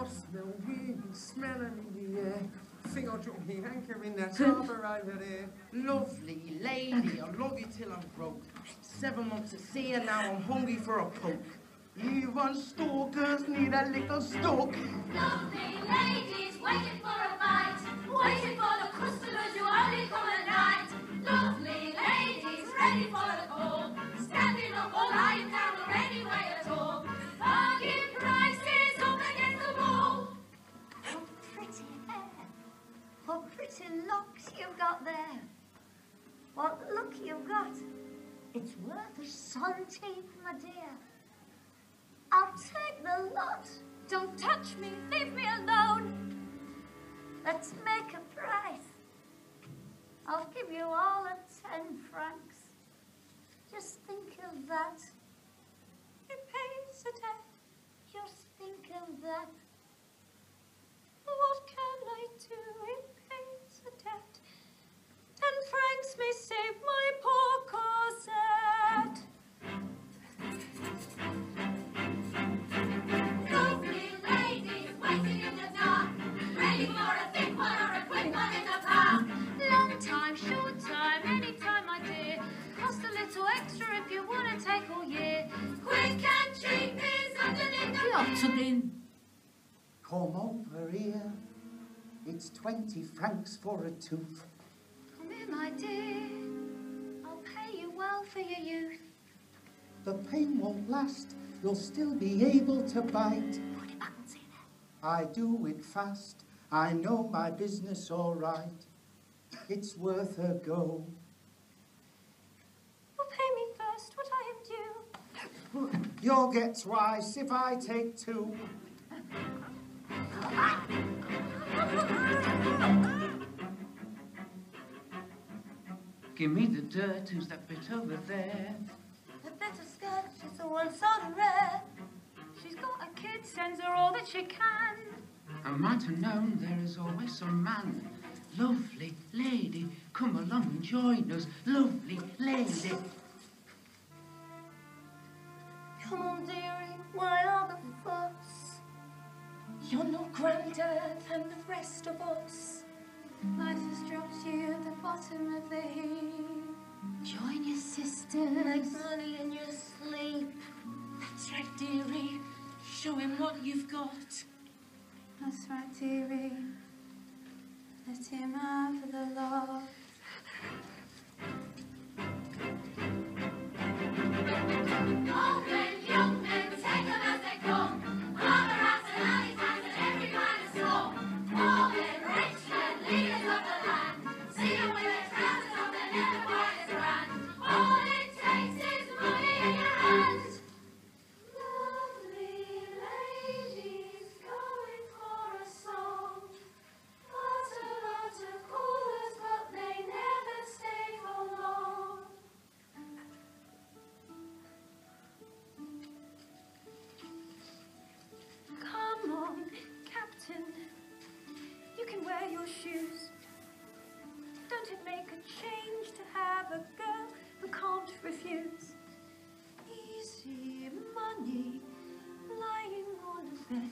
across the weed and smelling in the air. Sing or drop me anchor in that harbour over there. Lovely lady, I love you till I'm broke. 7 months at sea and now I'm hungry for a poke. You want stalkers, need a little stalk. Lovely ladies, waiting for a bite. Waiting for the customers who only come at night. Lovely ladies, ready for the call. Standing up or lying down or any way at all. Bargain prices up against the wall. How pretty hair. What pretty locks you've got there. What luck you've got. It's worth a centime, my dear. I'll take the lot. Don't touch me, leave me alone. Let's make a price. I'll give you all of 10 francs. Just think of that. It pays a day. Just think of that. What can I do? It pays a debt. 10 francs may save my poor corset. Lovely ladies waiting in the dark, ready for a thick one or a quick one in the park. Long time, short time, any time, my dear. Cost a little extra if you want to take all year. Quick and cheap is underneath the pier. Come over here, it's 20 francs for a tooth. Come here, my dear, I'll pay you well for your youth. The pain won't last, you'll still be able to bite. Put it back and say that. I do it fast, I know my business all right. It's worth a go. Well, pay me first what I am due. You'll get twice if I take two. Give me the dirt, who's that bit over there? The better skirt, she's the one so rare. She's got a kid, sends her all that she can. I might have known there is always some man. Lovely lady, come along and join us. Lovely lady. Come on, dearie, why are the fuss? You're no grander than the rest of us. Life has dropped you at the bottom of the heap. Join your sisters. Make money in your sleep. That's right, dearie. Show him what you've got. That's right, dearie. Let him have the love. Old men, young men, take them as they come. Harbour us and honey times and every kind of storm. Poor men, rich men, leaders of the land. See them with their trousers on, they're never quite as grand. All it takes is money in your hand. Lovely ladies going for a song. Lot of callers, but they never stay for long. Come on, Captain. You can wear your shoes. Don't it make a change to have a girl who can't refuse? Easy money, lying on a bed.